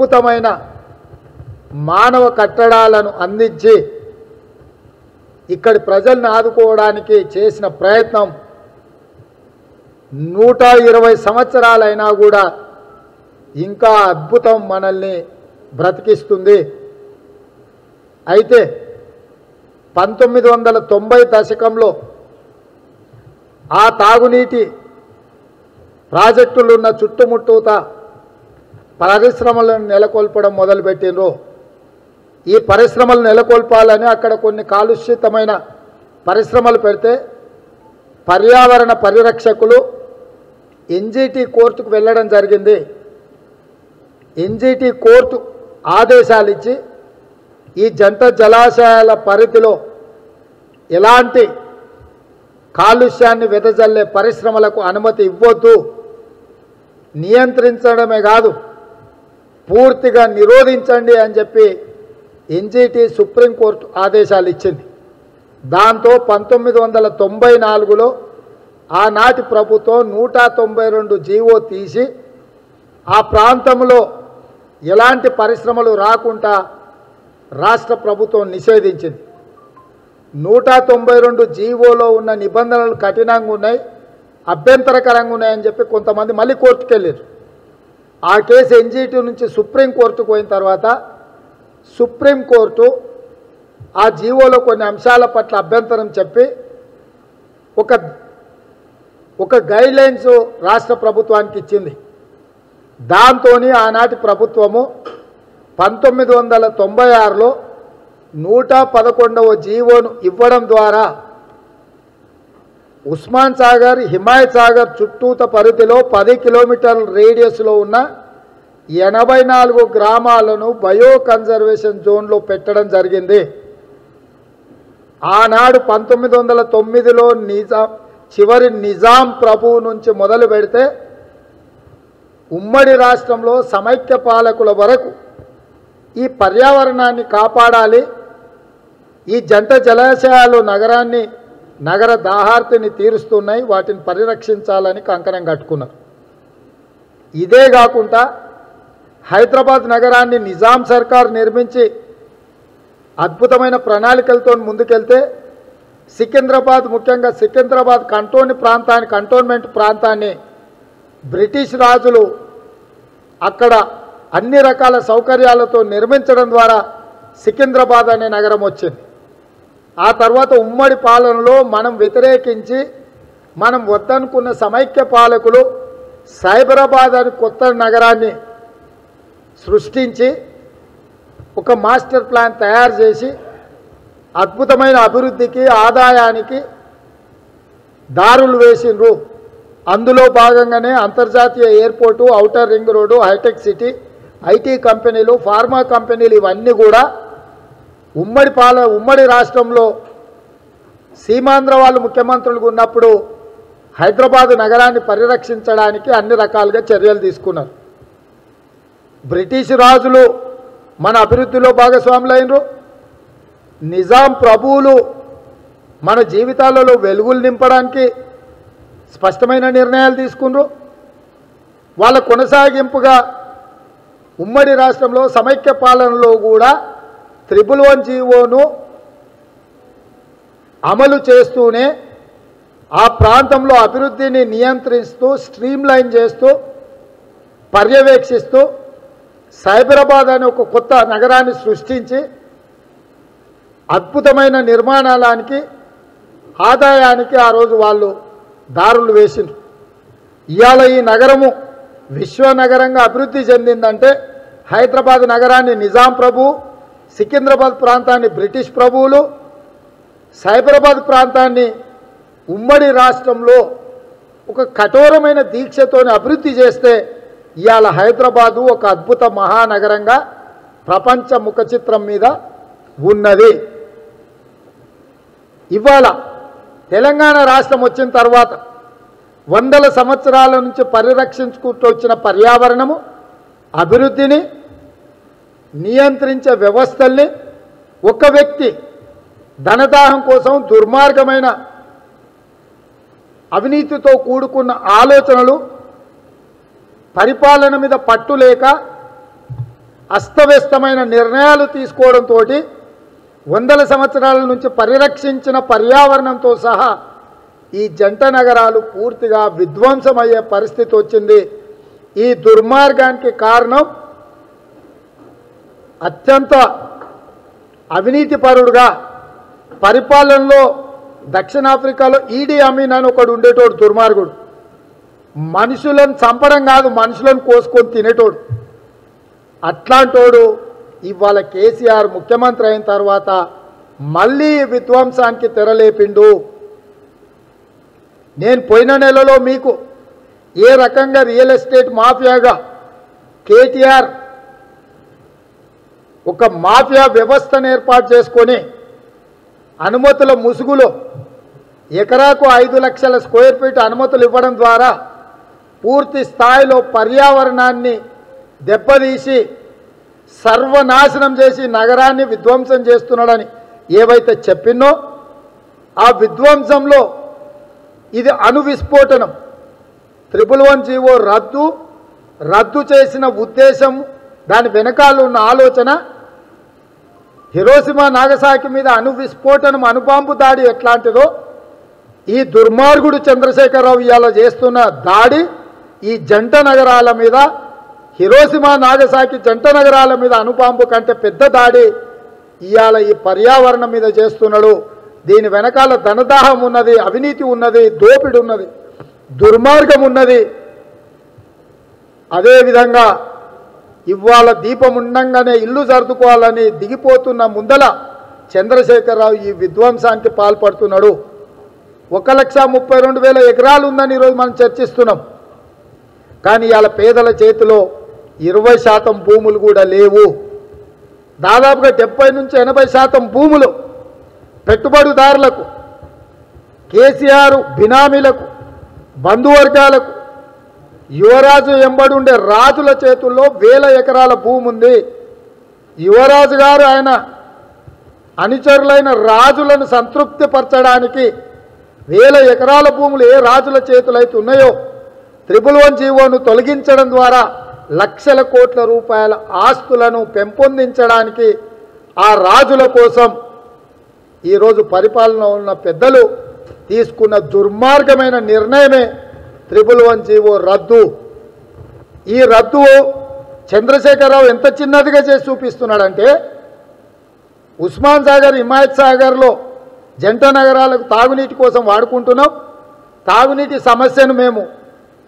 అద్భుతమైన మానవ కట్టడాలను అందించి ఇక్కడి ప్రజల్ని ఆదుకోవడానికి చేసిన ప్రయత్నం 120 సంవత్సరాలైనా కూడా ఇంకా అద్భుతం మనల్ని బ్రతికిస్తుంది। అయితే 1990 దశకంలో ఆ తాగునీటి ప్రాజెక్టులు ఉన్న చుట్టుముట్టూత పరిశ్రమలను నెలకొల్పడం మొదలుపెట్టిండ్రు। ఈ పరిశ్రమలు నెలకొల్పాలని అక్కడ కొన్ని కాలుష్యతమైన పరిశ్రమలు పెడితే పర్యావరణ పరిరక్షకులు ఎన్జీటీ కోర్టుకు వెళ్ళడం జరిగింది। ఎన్జీటీ కోర్టు ఆదేశాలు ఇచ్చి ఈ జంట జలాశయాల పరిధిలో ఎలాంటి కాలుష్యాన్ని వెదజల్లే పరిశ్రమలకు అనుమతి ఇవ్వొద్దు, నియంత్రించడమే కాదు పూర్తిగా నిరోధించండి అని చెప్పి ఎన్జీటీ సుప్రీం కోర్టు ఆదేశాలు ఇచ్చింది। దాంతో 1994లో ఆనాటి ప్రభుత్వం 192 జీవో తీసి ఆ ప్రాంతంలో ఎలాంటి పరిశ్రమలు రాకుండా రాష్ట్ర ప్రభుత్వం నిషేధించింది। 192 జీవోలో ఉన్న నిబంధనలు కఠినంగా ఉన్నాయి, అభ్యంతరకరంగా ఉన్నాయని చెప్పి కొంతమంది మళ్ళీ కోర్టుకు వెళ్ళారు। ఆ కేసు ఎన్జీటీ నుంచి సుప్రీం కోర్టుకు పోయిన తర్వాత సుప్రీం కోర్టు ఆ జీవోలో కొన్ని అంశాల పట్ల అభ్యంతరం చెప్పి ఒక ఒక గైడ్లైన్స్ రాష్ట్ర ప్రభుత్వానికి ఇచ్చింది। దాంతో ఆనాటి ప్రభుత్వము 1996లో 111వ జీవోను ఇవ్వడం ద్వారా ఉస్మాన్ సాగర్, హిమాయత్ సాగర్ చుట్టూత పరిధిలో 10 కిలోమీటర్ల రేడియస్లో ఉన్న 84 గ్రామాలను బయో కన్జర్వేషన్ జోన్లో పెట్టడం జరిగింది। ఆనాడు 1909లో చివరి నిజాం ప్రభువు నుంచి మొదలు పెడితే ఉమ్మడి రాష్ట్రంలో సమైక్య పాలకుల వరకు ఈ పర్యావరణాన్ని కాపాడాలి, ఈ జంట జలాశయాలు నగర దాహార్తిని తీరుస్తున్నాయి, వాటిని పరిరక్షించాలని కంకణం కట్టుకున్నారు। ఇదే కాకుండా హైదరాబాద్ నగరాన్ని నిజాం సర్కార్ నిర్మించి అద్భుతమైన ప్రణాళికలతో ముందుకెళ్తే సికింద్రాబాద్, ముఖ్యంగా సికింద్రాబాద్ కంటోన్మెంట్ ప్రాంతాన్ని బ్రిటిష్ రాజులు అక్కడ అన్ని రకాల సౌకర్యాలతో నిర్మించడం ద్వారా సికింద్రాబాద్ అనే నగరం వచ్చింది। ఆ తర్వాత ఉమ్మడి పాలనలో మనం వ్యతిరేకించి మనం వద్దనుకున్న సమైక్య పాలకులు సైబరాబాద్ అని కొత్త నగరాన్ని సృష్టించి ఒక మాస్టర్ ప్లాన్ తయారు చేసి అద్భుతమైన అభివృద్ధికి, ఆదాయానికి దారులు వేసిండ్రు। అందులో భాగంగానే అంతర్జాతీయ airport, outer ring road, hitech city, IT కంపెనీలు, ఫార్మా కంపెనీలు ఇవన్నీ కూడా ఉమ్మడి రాష్ట్రంలో సీమాంధ్ర వాళ్ళు ముఖ్యమంత్రులుగా ఉన్నప్పుడు హైదరాబాదు నగరాన్ని పరిరక్షించడానికి అన్ని రకాలుగా చర్యలు తీసుకున్నారు। బ్రిటిష్ రాజులు మన అభివృద్ధిలో భాగస్వాములైనరు, నిజాం ప్రభువులు మన జీవితాలలో వెలుగులు నింపడానికి స్పష్టమైన నిర్ణయాలు తీసుకున్నారు। వాళ్ళ కొనసాగింపుగా ఉమ్మడి రాష్ట్రంలో సమైక్య పాలనలో కూడా 111 జీవోను అమలు చేస్తూనే ఆ ప్రాంతంలో అభివృద్ధిని నియంత్రిస్తూ, స్ట్రీమ్లైన్ చేస్తూ, పర్యవేక్షిస్తూ సైబరాబాద్ అనే ఒక కొత్త నగరాన్ని సృష్టించి అద్భుతమైన నిర్మాణానికి, ఆదాయానికి ఆ రోజు వాళ్ళు దారులు వేసిండ్రు। ఇవాళ ఈ నగరము విశ్వనగరంగా అభివృద్ధి చెందిందంటే హైదరాబాద్ నగరాన్ని నిజాం ప్రభు, సికింద్రాబాద్ ప్రాంతాన్ని బ్రిటిష్ ప్రభువులు, సైబరాబాద్ ప్రాంతాన్ని ఉమ్మడి రాష్ట్రంలో ఒక కఠోరమైన దీక్షతోని అభివృద్ధి చేస్తే ఇవాళ హైదరాబాదు ఒక అద్భుత మహానగరంగా ప్రపంచ ముఖచిత్రం మీద ఉన్నది। ఇవాళ తెలంగాణ రాష్ట్రం వచ్చిన తర్వాత వందల సంవత్సరాల నుంచి పరిరక్షించుకుంటూ వచ్చిన పర్యావరణము, అభివృద్ధిని నియంత్రించే వ్యవస్థల్ని ఒక వ్యక్తి ధనదాహం కోసం, దుర్మార్గమైన అవినీతితో కూడుకున్న ఆలోచనలు, పరిపాలన మీద పట్టు లేక అస్తవ్యస్తమైన నిర్ణయాలు తీసుకోవడం తోటి వందల సంవత్సరాల నుంచి పరిరక్షించిన పర్యావరణంతో సహా ఈ జంట నగరాలు పూర్తిగా విధ్వంసమయ్యే పరిస్థితి వచ్చింది। ఈ దుర్మార్గానికి కారణం అత్యంత అవినీతిపరుడుగా పరిపాలనలో దక్షిణాఫ్రికాలో ఈడి అమీన్ అని ఒకడు ఉండేటోడు దుర్మార్గుడు। మనుషులను చంపడం కాదు, మనుషులను కోసుకొని తినేటోడు। అట్లాంటోడు ఇవాళ కేసీఆర్ ముఖ్యమంత్రి అయిన తర్వాత మళ్ళీ విధ్వంసానికి తెరలేపిండు। నేను పోయిన నెలలో మీకు ఏ రకంగా రియల్ ఎస్టేట్ మాఫియాగా కేటీఆర్ ఒక మాఫియా వ్యవస్థను ఏర్పాటు చేసుకొని అనుమతుల ముసుగులో ఎకరాకు 5 లక్షల స్క్వేర్ ఫీట్ అనుమతులు ఇవ్వడం ద్వారా పూర్తి స్థాయిలో పర్యావరణాన్ని దెబ్బతీసి సర్వనాశనం చేసి నగరాన్ని విధ్వంసం చేస్తున్నాడని ఏవైతే చెప్పినో ఆ విధ్వంసంలో ఇది అణువిస్ఫోటనం। 111 జీవో రద్దు చేసిన ఉద్దేశం, దాని వెనకాల ఉన్న ఆలోచన, హిరోషిమా నాగసాకి మీద అణువిస్ఫోటనం అణుబాంబు దాడి ఎట్లాంటిదో ఈ దుర్మార్గుడు చంద్రశేఖరరావు ఇవాళ చేస్తున్న దాడి ఈ జంట నగరాల మీద, హిరోషిమా నాగసాకి జంట నగరాల మీద అణుబాంబు కంటే పెద్ద దాడి ఇవాళ ఈ పర్యావరణం మీద చేస్తున్నాడు। దీని వెనకాల ధనదాహం ఉన్నది, అవినీతి ఉన్నది, దోపిడి ఉన్నది, దుర్మార్గం ఉన్నది। అదేవిధంగా ఇవాళ దీపం ఉండగానే ఇల్లు సర్దుకోవాలని దిగిపోతున్న ముందల చంద్రశేఖరరావు ఈ విధ్వంసానికి పాల్పడుతున్నాడు। 1,32,000 ఎకరాలు ఉందని ఈరోజు మనం చర్చిస్తున్నాం, కానీ ఇవాళ పేదల చేతిలో 20% భూములు కూడా లేవు। దాదాపుగా 70 నుంచి 80% భూములు పెట్టుబడిదారులకు, కేసీఆర్ బినామీలకు, బంధువర్గాలకు, యువరాజు ఎంబడి ఉండే రాజుల చేతుల్లో వేల ఎకరాల భూమి ఉంది। యువరాజు గారు ఆయన అనుచరులైన రాజులను సంతృప్తిపరచడానికి వేల ఎకరాల భూములు ఏ రాజుల చేతులైతే ఉన్నాయో 111 జీవోను తొలగించడం ద్వారా లక్షల కోట్ల రూపాయల ఆస్తులను పెంపొందించడానికి ఆ రాజుల కోసం ఈరోజు పరిపాలన ఉన్న పెద్దలు తీసుకున్న దుర్మార్గమైన నిర్ణయమే 111 జీవో రద్దు। ఈ రద్దు చంద్రశేఖరరావు ఎంత చిన్నదిగా చేసి చూపిస్తున్నాడంటే, ఉస్మాన్ సాగర్, హిమాయత్ సాగర్లో జంట నగరాలకు తాగునీటి కోసం వాడుకుంటున్నాం, తాగునీటి సమస్యను మేము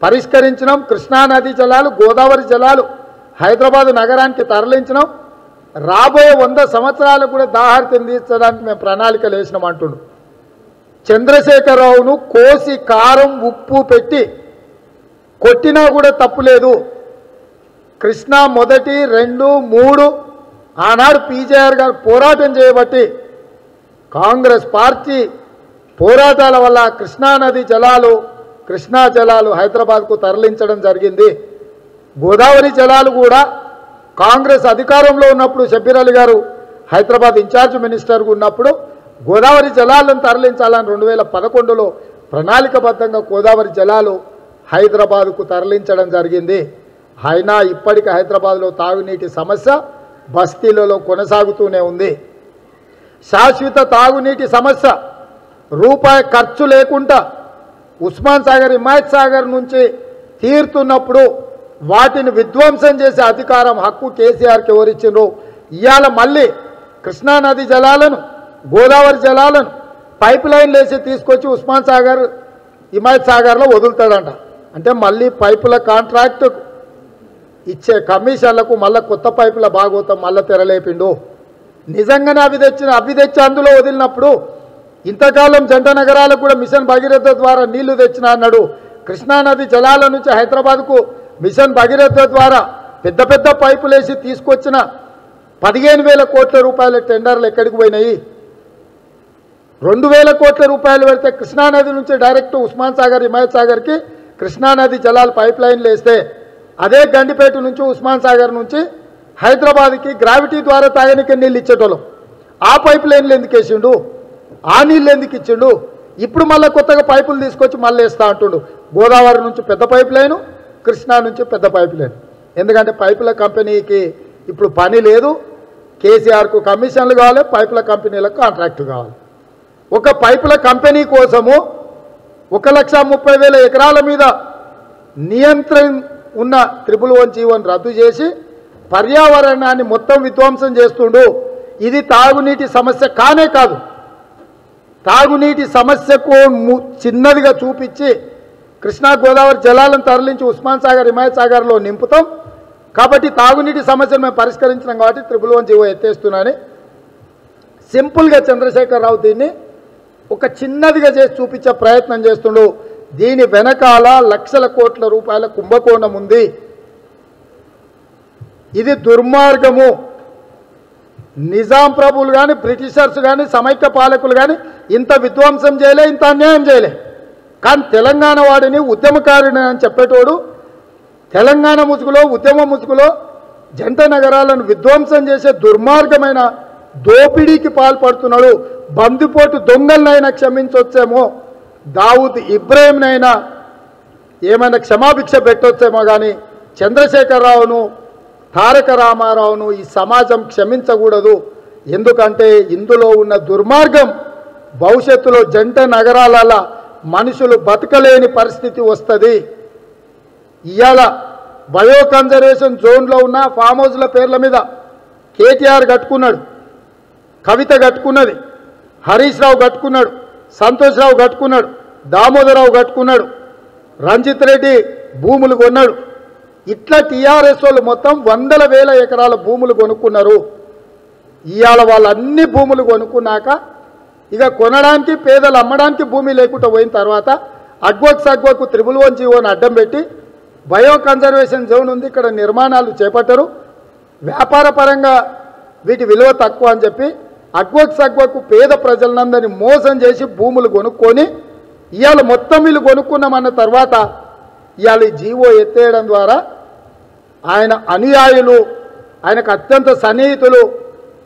పరిష్కరించినాం, కృష్ణానది జలాలు, గోదావరి జలాలు హైదరాబాదు నగరానికి తరలించినాం, రాబోయే 100 సంవత్సరాలకు కూడా దాహార్తిని తీర్చడానికి మేము ప్రణాళికలు వేసినాం అంటుండు। చంద్రశేఖరరావును కోసి కారం ఉప్పు పెట్టి కొట్టినా కూడా తప్పులేదు। కృష్ణా 1, 2, 3 ఆనాడు పీజేఆర్ గారు పోరాటం చేయబట్టి కాంగ్రెస్ పార్టీ పోరాటాల వల్ల కృష్ణానది జలాలు, కృష్ణా జలాలు హైదరాబాద్కు తరలించడం జరిగింది। గోదావరి జలాలు కూడా కాంగ్రెస్ అధికారంలో ఉన్నప్పుడు షబ్బీర్ అలీ గారు హైదరాబాద్ ఇన్ఛార్జ్ మినిస్టర్గా ఉన్నప్పుడు గోదావరి జలాలను తరలించాలని 2011లో ప్రణాళికబద్ధంగా గోదావరి జలాలు హైదరాబాదుకు తరలించడం జరిగింది। అయినా ఇప్పటికీ హైదరాబాద్లో తాగునీటి సమస్య బస్తీలలో కొనసాగుతూనే ఉంది। శాశ్వత తాగునీటి సమస్య రూపాయి ఖర్చు లేకుండా ఉస్మాన్ సాగర్, హిమాయత్ సాగర్ నుంచి తీరుతున్నప్పుడు వాటిని విధ్వంసం చేసే అధికారం, హక్కు కేసీఆర్కి ఎవరిచ్చిండ్రు? ఇవాళ మళ్ళీ కృష్ణానది జలాలను, గోదావరి జలాలను పైప్ లైన్లు వేసి తీసుకొచ్చి ఉస్మాన్ సాగర్, హిమాయత్ సాగర్లో వదులుతాడంట। అంటే మళ్ళీ పైపుల కాంట్రాక్ట్ ఇచ్చే కమిషన్లకు మళ్ళీ కొత్త పైపుల బాగోతాం మళ్ళీ తెరలేపిండు। నిజంగానే అవి తెచ్చి అందులో వదిలినప్పుడు, ఇంతకాలం జంట నగరాలకు కూడా మిషన్ భగీరథ ద్వారా నీళ్లు తెచ్చిన అన్నాడు, కృష్ణానది జలాల నుంచి హైదరాబాద్కు మిషన్ భగీరథ ద్వారా పెద్ద పెద్ద పైపులు వేసి తీసుకొచ్చిన 15,000 కోట్ల రూపాయల టెండర్లు ఎక్కడికి పోయినాయి? 2,000 కోట్ల రూపాయలు పెడితే కృష్ణానది నుంచి డైరెక్ట్ ఉస్మాన్ సాగర్, హిమాయత్ సాగర్కి కృష్ణానది జలాలు పైప్ లైన్లు వేస్తే, అదే గండిపేట నుంచి ఉస్మాన్ సాగర్ నుంచి హైదరాబాద్కి గ్రావిటీ ద్వారా తాగనికి నీళ్ళు ఇచ్చేటోళ్ళం, ఆ పైప్ లైన్లు ఎందుకు వేసిండు? ఆ నీళ్ళు ఎందుకు ఇచ్చిండు? ఇప్పుడు మళ్ళీ కొత్తగా పైపులు తీసుకొచ్చి మళ్ళీ వేస్తా అంటుండు। గోదావరి నుంచి పెద్ద పైప్ లైను, కృష్ణా నుంచి పెద్ద పైప్ లైన్, ఎందుకంటే పైపుల కంపెనీకి ఇప్పుడు పని లేదు కేసీఆర్కు కమిషన్లు కావాలి పైపుల కంపెనీలకు కాంట్రాక్ట్ కావాలి ఒక పైపుల కంపెనీ కోసము 1,30,000 ఎకరాల మీద నియంత్రణ ఉన్న 11 రద్దు చేసి పర్యావరణాన్ని మొత్తం విధ్వంసం చేస్తుండు ఇది తాగునీటి సమస్య కానే కాదు తాగునీటి సమస్యకు చిన్నదిగా చూపించి కృష్ణా గోదావరి జలాలను తరలించి ఉస్మాన్ సాగర్ హిమాయత్ సాగర్లో నింపుతాం కాబట్టి తాగునీటి సమస్యను మేము పరిష్కరించడం కాబట్టి 11 జీవో ఎత్తేస్తున్నానని సింపుల్గా చంద్రశేఖరరావు దీన్ని ఒక చిన్నదిగా చేసి చూపించే ప్రయత్నం చేస్తుండు దీని వెనకాల లక్షల కోట్ల రూపాయల కుంభకోణం ఉంది ఇది దుర్మార్గము నిజాం ప్రభువులు కానీ బ్రిటిషర్స్ కానీ సమైక్య పాలకులు కానీ ఇంత విధ్వంసం చేయలే ఇంత అన్యాయం చేయలే కానీ తెలంగాణ వాడిని ఉద్యమకారుని అని చెప్పేటోడు తెలంగాణ ముసుగులో ఉద్యమ ముసుగులో జంట నగరాలను విధ్వంసం చేసే దుర్మార్గమైన దోపిడీకి పాల్పడుతున్నాడు బందిపోటు దొంగలనైనా క్షమించొచ్చేమో దావుద్ ఇబ్రాహీంనైనా ఏమైనా క్షమాభిక్ష పెట్టొచ్చేమో కానీ చంద్రశేఖరరావును తారక రామారావును ఈ సమాజం క్షమించకూడదు ఎందుకంటే ఇందులో ఉన్న దుర్మార్గం భవిష్యత్తులో జంట నగరాల మనుషులు బతకలేని పరిస్థితి వస్తుంది ఇయాల బయో కన్జర్వేషన్ జోన్లో ఉన్న ఫామ్ హౌస్ల పేర్ల మీద కేటీఆర్ కట్టుకున్నాడు కవిత కట్టుకున్నది హరీష్ రావు కట్టుకున్నాడు సంతోష్రావు కట్టుకున్నాడు దామోదరరావు కట్టుకున్నాడు రంజిత్ రెడ్డి భూములు కొన్నాడు ఇట్లా టీఆర్ఎస్ వాళ్ళు మొత్తం వందల వేల ఎకరాల భూములు కొనుక్కున్నారు ఇవాళ వాళ్ళన్ని భూములు కొనుక్కున్నాక ఇక కొనడానికి పేదలు అమ్మడానికి భూమి లేకుండా పోయిన తర్వాత అడ్వక్ సగ్వకు 11 జీవోని అడ్డం పెట్టి బయో కన్జర్వేషన్ జోన్ ఉంది ఇక్కడ నిర్మాణాలు చేపట్టరు వ్యాపార పరంగా వీటి విలువ తక్కువ అని చెప్పి అడ్వక్ సగ్వకు పేద ప్రజలందరినీ మోసం చేసి భూములు కొనుక్కొని ఇవాళ మొత్తం వీళ్ళు కొనుక్కున్నామన్న తర్వాత ఇవాళ జీవో ఎత్తేయడం ద్వారా ఆయన అనుయాయులు ఆయనకు అత్యంత సన్నిహితులు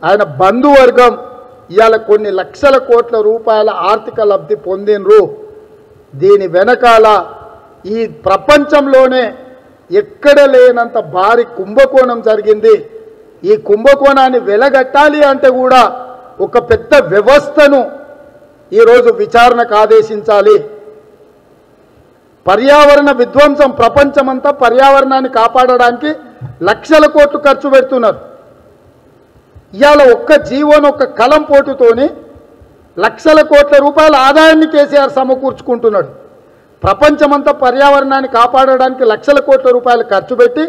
ఆయన బంధువర్గం ఇవాళ కొన్ని లక్షల కోట్ల రూపాయల ఆర్థిక లబ్ధి పొందినరు దీని వెనకాల ఈ ప్రపంచంలోనే ఎక్కడ లేనంత భారీ కుంభకోణం జరిగింది ఈ కుంభకోణాన్ని వెలగట్టాలి అంటే కూడా ఒక పెద్ద వ్యవస్థను ఈరోజు విచారణకు ఆదేశించాలి పర్యావరణ విధ్వంసం ప్రపంచమంతా పర్యావరణాన్ని కాపాడడానికి లక్షల కోట్లు ఖర్చు పెడుతున్నారు ఇవాళ ఒక్క జీవోను ఒక్క కలం పోటుతోని లక్షల కోట్ల రూపాయల ఆదాయాన్ని కేసీఆర్ సమకూర్చుకుంటున్నాడు ప్రపంచమంతా పర్యావరణాన్ని కాపాడడానికి లక్షల కోట్ల రూపాయలు ఖర్చు పెట్టి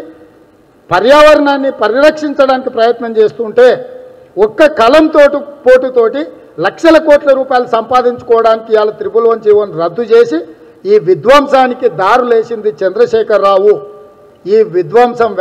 పర్యావరణాన్ని పరిరక్షించడానికి ప్రయత్నం చేస్తుంటే ఒక్క కలంతో పోటుతోటి లక్షల కోట్ల రూపాయలు సంపాదించుకోవడానికి ఇవాళ 11 జీవోను రద్దు చేసి ఈ విధ్వంసానికి దారులేసింది చంద్రశేఖరరావు ఈ విధ్వంసం